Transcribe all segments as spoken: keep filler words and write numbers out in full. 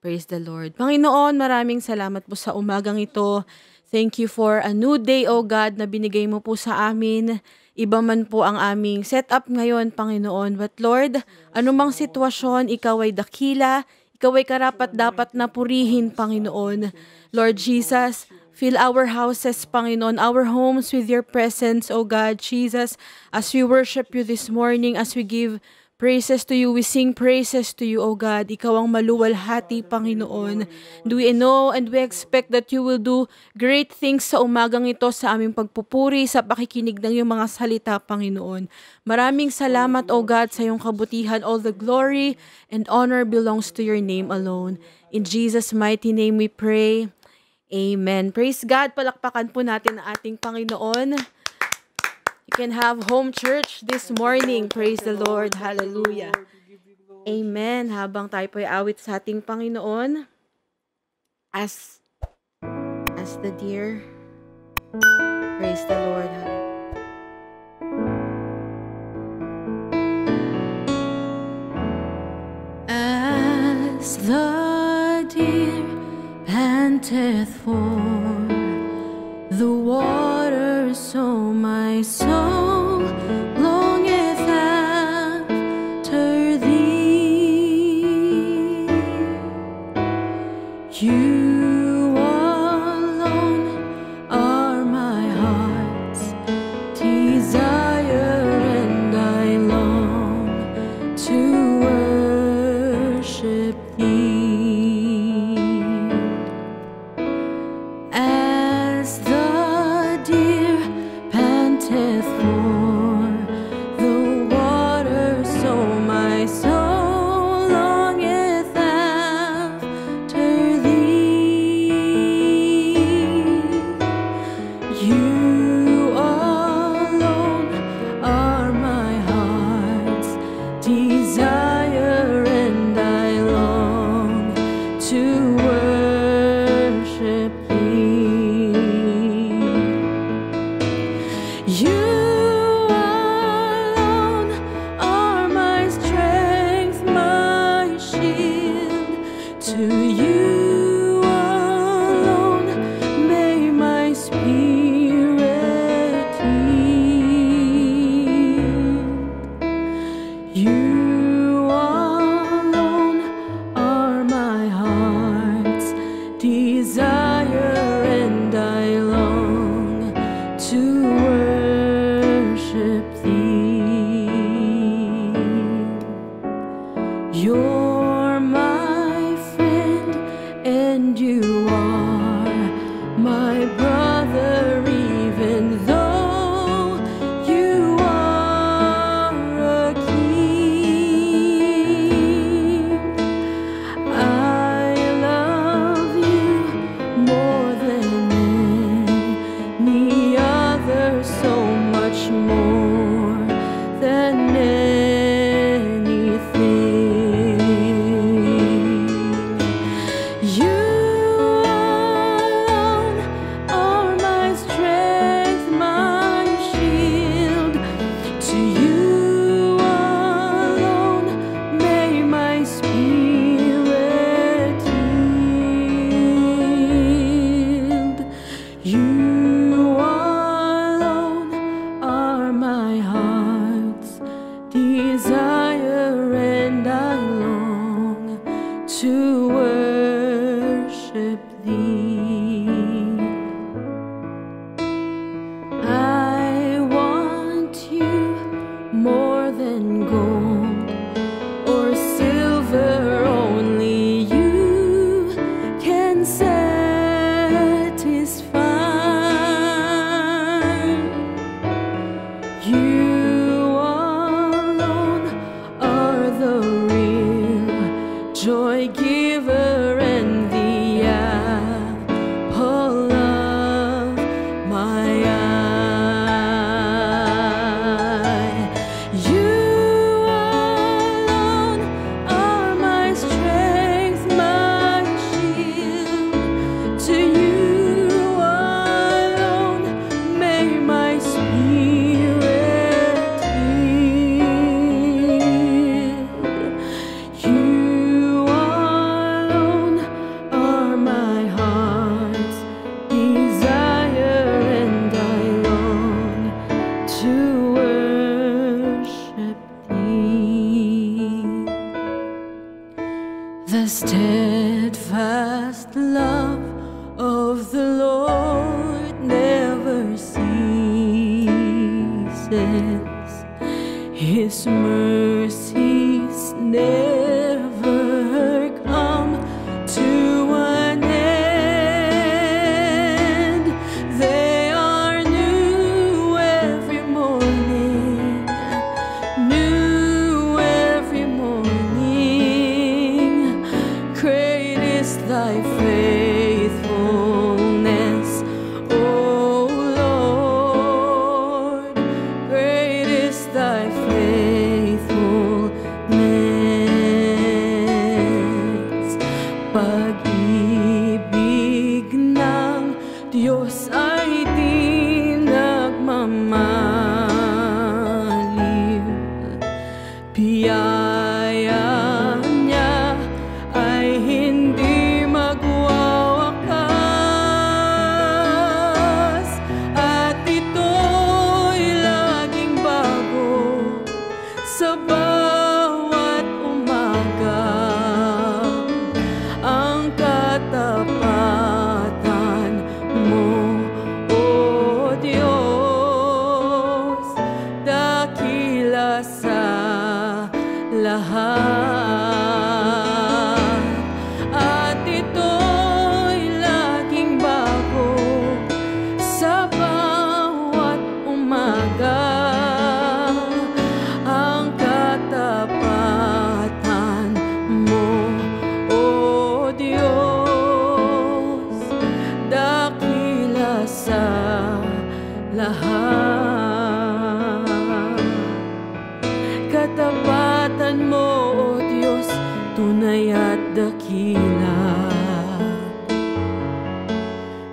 Praise the Lord. Panginoon, maraming salamat po sa umagang ito. Thank you for a new day, O God, na binigay mo po sa amin. Iba man po ang aming setup ngayon, Panginoon. But Lord, anumang sitwasyon, Ikaw ay dakila, Ikaw ay karapat dapat na purihin, Panginoon. Lord Jesus, fill our houses, Panginoon, our homes with your presence, O God, Jesus, as we worship you this morning, as we give praises to you, we sing praises to you, O God. Ikaw ang maluwalhati, Panginoon. Do we know and we expect that you will do great things sa umagang ito sa aming pagpupuri, sa pakikinig ng iyong mga salita, Panginoon. Maraming salamat, O God, sa iyong kabutihan. All the glory and honor belongs to your name alone. In Jesus' mighty name we pray. Amen. Praise God. Palakpakan po natin ang ating Panginoon. You can have home church this morning. Praise the Lord. Hallelujah. Amen. Habang tayo po ay awit sa ating Panginoon, as as the deer. Praise the Lord. As the deer panteth for the water, so my soul longeth after thee. You alone are my heart's desire, and I long to worship thee. His mercies never come to an end. They are new every morning, new every morning. Great is thy faithfulness, O Lord. Great is thy faithfulness. Pag-ibig ng Diyos ay di nagmamaliw. Biyaya niya ay hindi magwawakas, at ito'y laging bago sa bawat umaga. Katapatan mo, O Diyos, dakila sa lahat, at ito'y laging bago sa bawat umaga. Ang katapatan mo, O Diyos, dakila sa lahat. Katapatan mo, O Diyos, tunay at dakila.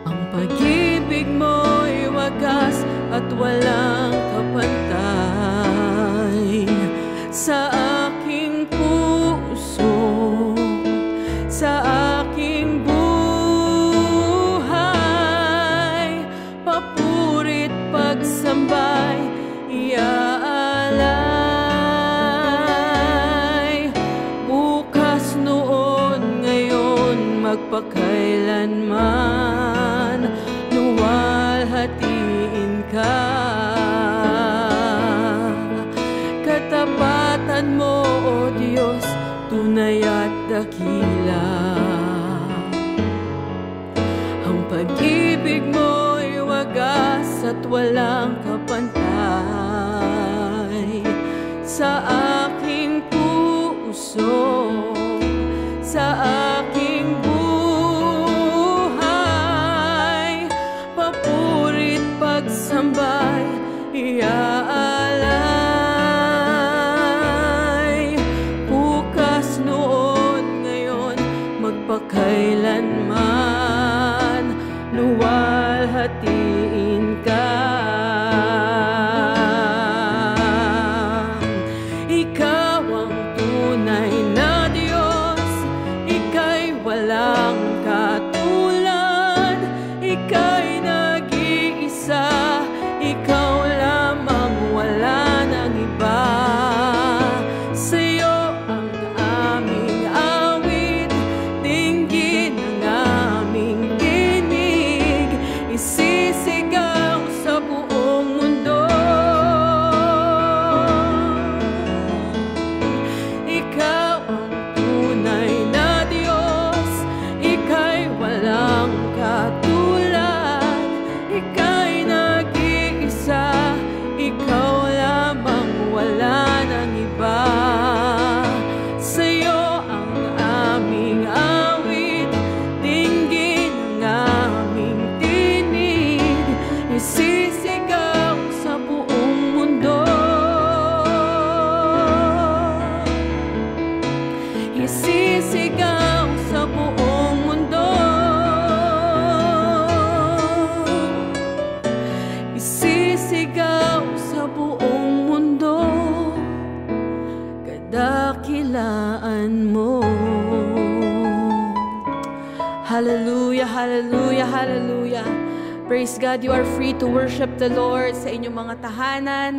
Ang pag-ibig mo'y wagas at walang kapantay. Sa aking puso, sa aking buhay, pagsambay, iaalay. Bukas, noon, ngayon, magpakailanman, luwalhatiin ka. Katapatan mo, O Diyos, tunay at dakila. Ang pag-ibig mo'y wagas at walang kapantay. Sa aking puso, sa aking buhay, papurit pagsambay, iaalay. Bukas, noon, ngayon, magpakailanman, luwalhatiin ka. Ikaw ang tunay na Diyos, ika'y walang katulad, ika'y nag-iisa, ikaw lamang, wala ng iba. Sa'yo ang aming awit, dinggin ang aming dinig, isisigaw sa buong mundo. Ikaw ang tunay na Diyos, ika'y walang katulad, ika'y nag-iisa, ikaw lamang, wala ng iba. Sa'yo ang aming awit, dinggin ang aming tinig, isisigaw sa buong mundo. Isisigaw sa buong mundo. Isisigaw sa buong mundo, kadakilaan mo. Hallelujah, hallelujah, hallelujah. Praise God, you are free to worship the Lord sa inyong mga tahanan.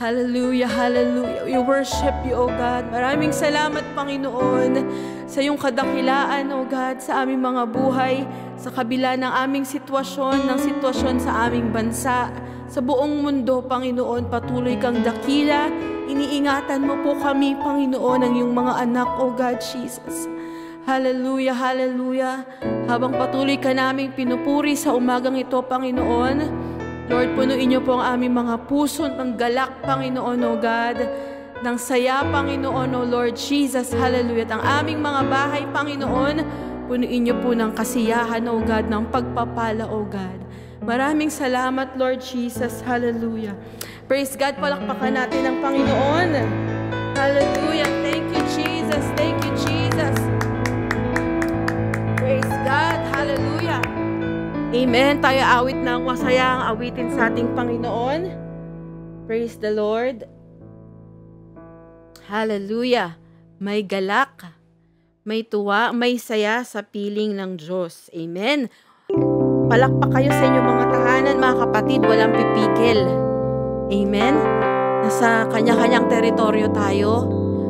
Hallelujah, hallelujah. We worship you, O God. Maraming salamat, Panginoon, sa iyong kadakilaan, O God, sa aming mga buhay, sa kabila ng aming sitwasyon, ng sitwasyon sa aming bansa, sa buong mundo, Panginoon. Patuloy kang dakila, Iniingatan mo po kami, Panginoon, ng iyong mga anak, O God Jesus. Hallelujah, hallelujah. Habang patuloy ka naming pinupuri sa umagang ito, Panginoon, Lord, punuin niyo po ang aming mga puso ng galak, Panginoon, O God, ng saya, Panginoon, O Lord Jesus, hallelujah. At ang aming mga bahay, Panginoon, punuin niyo po ng kasiyahan, O God, ng pagpapala, O God. Maraming salamat, Lord Jesus, hallelujah. Praise God, palakpakan natin ang Panginoon. Hallelujah. Thank you, Jesus. Thank you, Jesus. Praise God. Hallelujah. Amen. Tayo awit ng masayang awitin sa ating Panginoon. Praise the Lord. Hallelujah. May galak, may tuwa, may saya sa piling ng Diyos. Amen. Palakpak kayo sa inyong mga tahanan, mga kapatid. Walang pipikil. Amen? Nasa kanya-kanyang teritoryo tayo.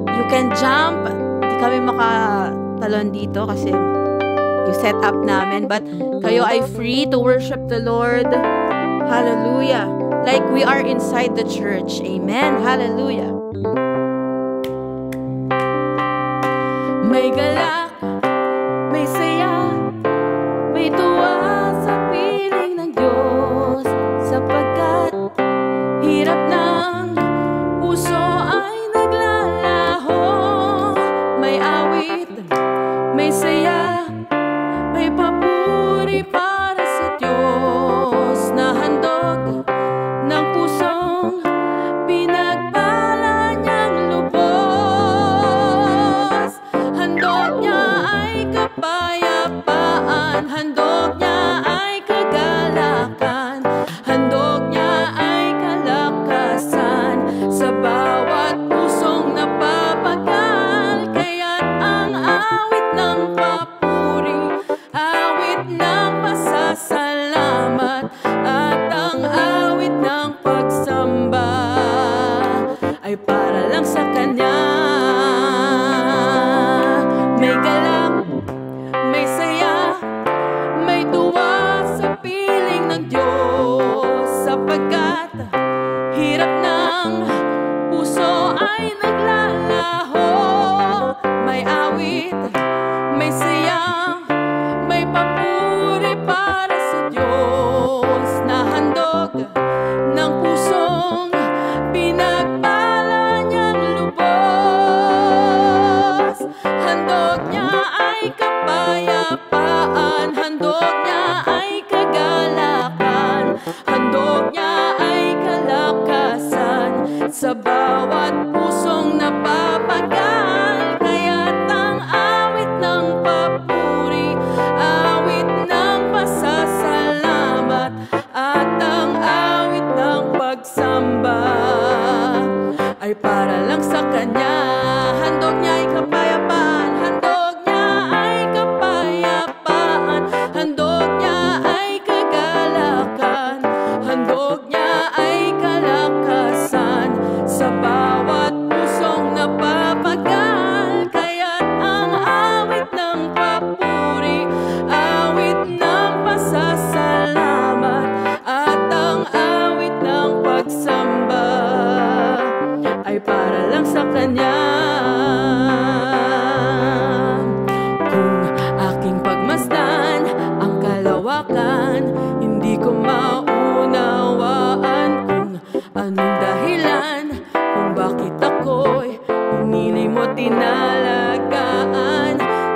You can jump. Hindi kami makatalon dito kasi yung setup namin. But kayo ay free to worship the Lord. Hallelujah. Like we are inside the church. Amen? Hallelujah. May galak, may saya, may tuwa sa piling ng Diyos, sapagkat hirap ng puso ay naglalaho. May awit, may saya, may papuri para sa Diyos na handog ng pusong pinagpala niyang lubos. Handog niya ay kapayapaan, handog niya ay kagalakan, handog niya sa bawat pusong napapagal. Kaya't ang awit ng papuri, awit ng pasasalamat, at ang awit ng pagsamba ay para lang sa Kanya. May galak, may saya, may tuwa sa piling ng Diyos, sapagkat hirap ng puso ay naglalaho. May awit, may saya, may papuri para sa Diyos na handog ng pusong pinagpala niyang lubos. Handog niya ay kapayapaan, handog niya ay kagalakan, handog niya ay kalakasan sa bawat pusong napapagal. Kaya't ang awit ng papuri, awit ng pasasalamat, at ang awit ng pagsamba ay para lang sa Kanya. Handog niya ay kapayapaan, handog niya ay kapayapaan, handog niya ay kagalakan, handog niya ay kalakasan sa bawat pusong napapagal. Kaya't ang awit ng papuri, awit ng pasasalamat, at ang awit ng pagsamba ay para lang sa Kanya. Kung aking pagmasdan ang kalawakan, hindi ko maunawaan kung anong dahilan, kung bakit ako'y pinili mo tinalagaan.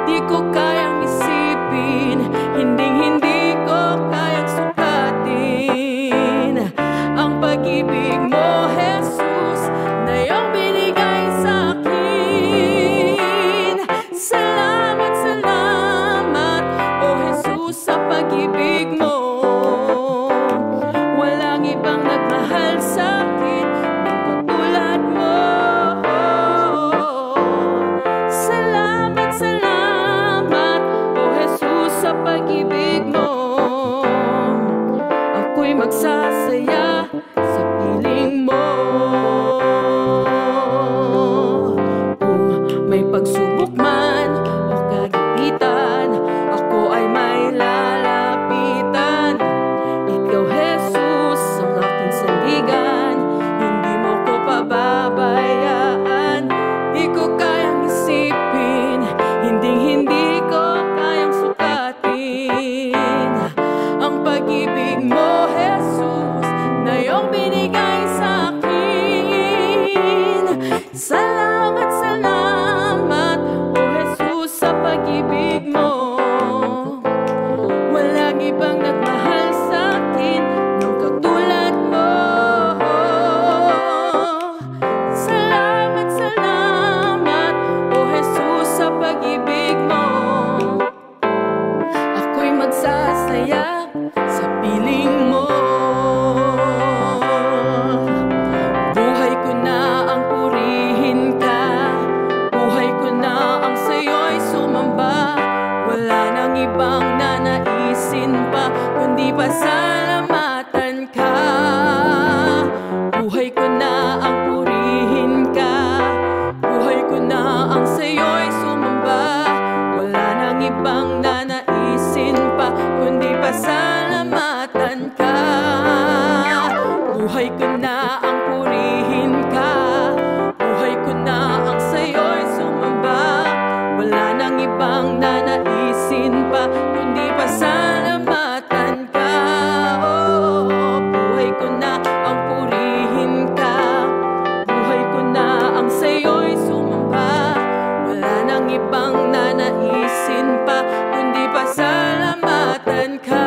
Di ko kayang isipin, hinding-hindi ko kayang sukatin ang pag-ibig mo, Jesus, na iyong binigay sa akin. Salamat, salamat, O Jesus, sa pag-ibig mo. Walang ibang nagmahal sa akin, Salamat, salamat, O Jesus, sa pag-ibig mo. Walang ibang nagmahal sa akin ng katulad mo. Salamat, salamat, O Jesus, sa pag-ibig mo. Ako'y magsasaya sa piling mo. Ibang nanaisin pa kundi pasalamatan ka. Buhay ko na ang purihin ka, buhay ko na ang sa'yo'y sumamba. Wala nang ibang nanaisin pa kundi pasalamatan ka. Buhay ko na ang purihin ka, buhay ko na ang sa'yo'y sumamba. Wala nang ibang nanaisin pa, kundi pasalamatan ka. Oh, buhay ko na ang purihin ka, buhay ko na ang sa'yo'y sumamba. Wala nang ibang nanaisin pa, kundi pasalamatan ka.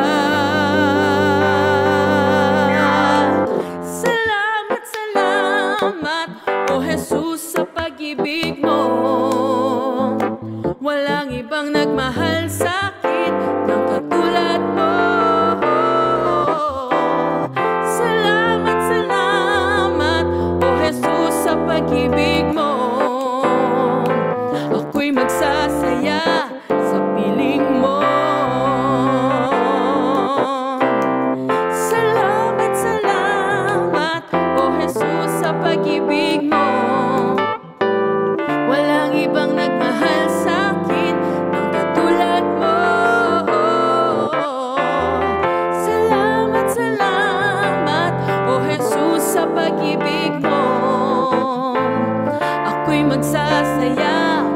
Salamat, salamat, O Jesus, sa pag-ibig mo. Walang ibang nagmahal sa akin ng katulad mo. Salamat, salamat, O Jesus, sa pag-ibig mo. Ako'y magsasaya sa piling mo. Salamat, salamat, O Jesus, sa pag-ibig mo. Walang ibang nagmahal sa sa pag-ibig mo. Ako'y magsasaya,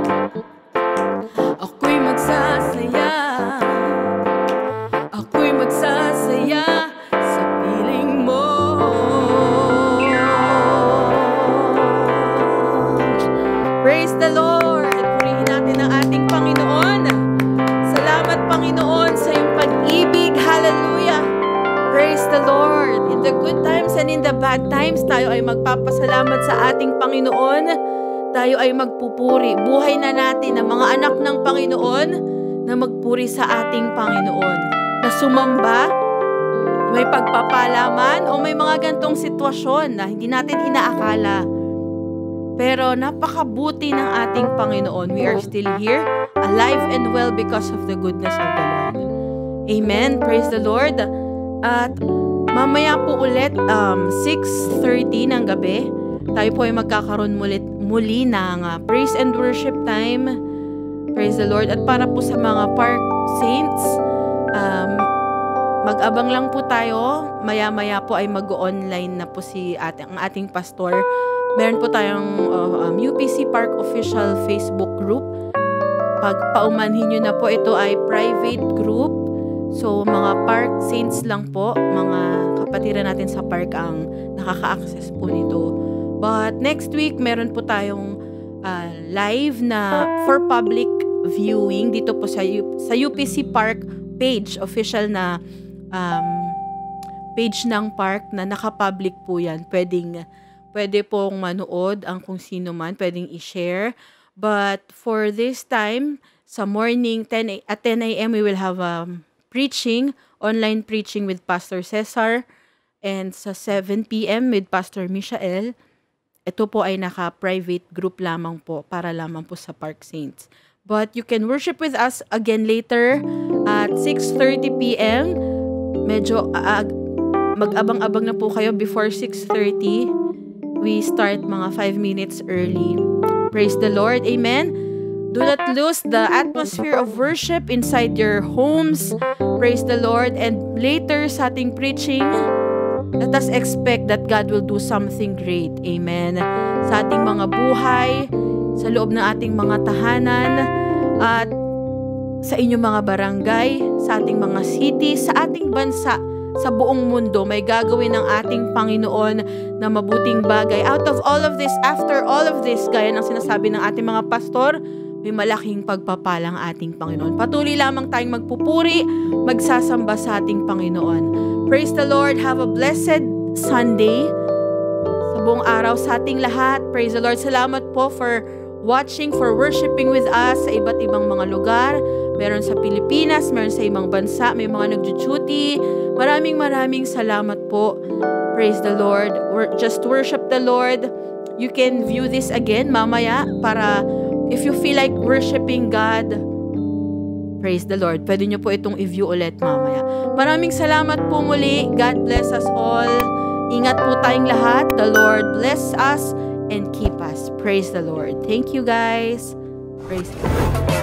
ako'y magsasaya, ako'y magsasaya sa piling mo. Praise the Lord! Purihin natin ang ating Panginoon. Salamat, Panginoon, sa iyong pag-ibig. Hallelujah! Praise the Lord! In the good times and in the bad times, tayo ay magpapasalamat sa ating Panginoon. Tayo ay magpupuri. Buhay na natin ang mga anak ng Panginoon na magpuri sa ating Panginoon. Na sumamba, may pagpapalaman o may mga gantong sitwasyon na hindi natin inaakala. Pero napakabuti ng ating Panginoon. We are still here, alive and well because of the goodness of the Lord. Amen. Praise the Lord. At mamaya po ulit, um, six thirty ng gabi, tayo po ay magkakaroon muli, muli ng uh, praise and worship time. Praise the Lord. At para po sa mga Park Saints, um, mag-abang lang po tayo. Maya-maya po ay mag-online na po si ating, ang ating pastor. Meron po tayong uh, um, U P C Park Official Facebook group. Pagpaumanhin nyo na po, ito ay private group. So, mga Park Saints lang po, mga kapatiran natin sa park ang nakaka-access po nito. But next week, meron po tayong uh, live na for public viewing dito po sa, sa U P C Park page, official na um, page ng park na nakapublic po yan. Pwedeng, pwede pong manood ang kung sino man, pwedeng i-share. But for this time, sa morning ten, at ten A M, we will have a um, preaching, online preaching with Pastor Cesar, and sa seven P M with Pastor Michael. Ito po ay naka-private group lamang po, para lamang po sa Park Saints. But you can worship with us again later at six thirty P M Medyo uh, mag-abang-abang na po kayo before six thirty. We start mga five minutes early. Praise the Lord. Amen. Do not lose the atmosphere of worship inside your homes. Praise the Lord. And later sa ating preaching, let us expect that God will do something great. Amen. Sa ating mga buhay, sa loob ng ating mga tahanan, at sa inyong mga barangay, sa ating mga city, sa ating bansa, sa buong mundo may gagawin ng ating Panginoon na mabuting bagay. Out of all of this, after all of this, gaya ng sinasabi ng ating mga pastor, may malaking pagpapala ang ating Panginoon. Patuloy lamang tayong magpupuri, magsasamba sa ating Panginoon. Praise the Lord. Have a blessed Sunday. Sa buong araw sa ating lahat. Praise the Lord. Salamat po for watching, for worshiping with us sa iba't ibang mga lugar. Meron sa Pilipinas, meron sa ibang bansa, may mga nagjujuti. Maraming maraming salamat po. Praise the Lord. Just worship the Lord. You can view this again mamaya para if you feel like worshiping God, praise the Lord. Pwede nyo po itong i-view ulit mamaya. Maraming salamat po muli. God bless us all. Ingat po tayong lahat. The Lord bless us and keep us. Praise the Lord. Thank you guys. Praise the Lord.